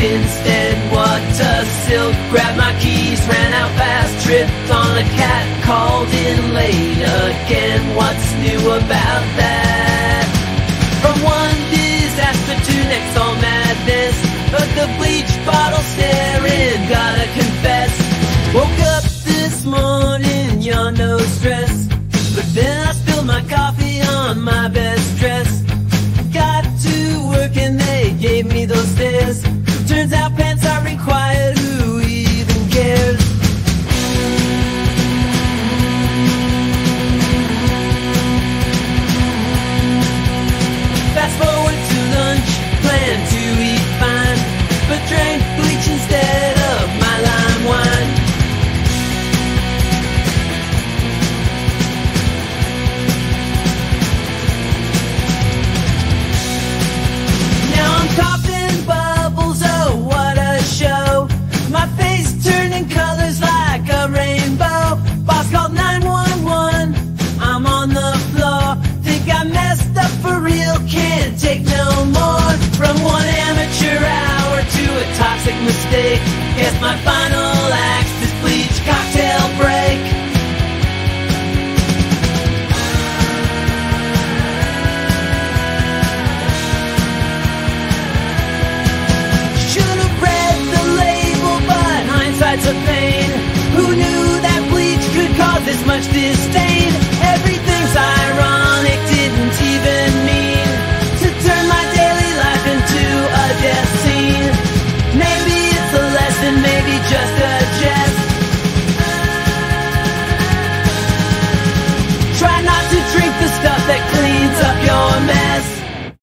instant water silk. Grabbed my keys, ran out fast, tripped on a cat, called in late again. What's new about that? From one disaster to next, all madness, but the bleach bottle staring, gotta confess. Woke up this morning, you're no stress, but then I spilled my coffee on my best dress. Got to work and they gave me those stares. Turns out pants are required, who even cares? Fast forward to lunch, planned to eat fine, but drank bleach instead of my lime wine. Mistake, guess my final